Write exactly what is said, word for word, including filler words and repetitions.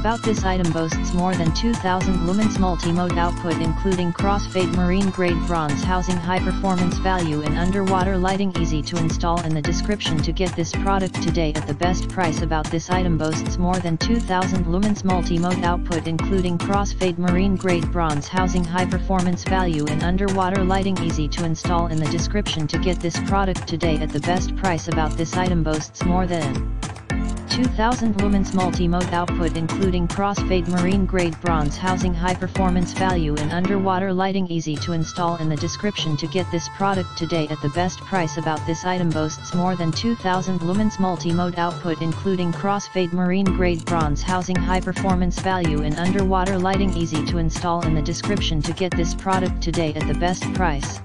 About this item boasts more than two thousand lumens multi-mode output including crossfade marine grade bronze housing, high performance value and underwater lighting, easy to install. In the description to get this product today at the best price. About this item boasts more than two thousand lumens multi-mode output including crossfade marine grade bronze housing, high performance value and underwater lighting, easy to install. In the description to get this product today at the best price. About this item boasts more than two thousand lumens multi-mode output including crossfade marine grade bronze housing, high performance value and underwater lighting, easy to install. In the description to get this product today at the best price. About this item boasts more than two thousand lumens multi-mode output including crossfade marine grade bronze housing, high performance value and underwater lighting, easy to install. In the description to get this product today at the best price.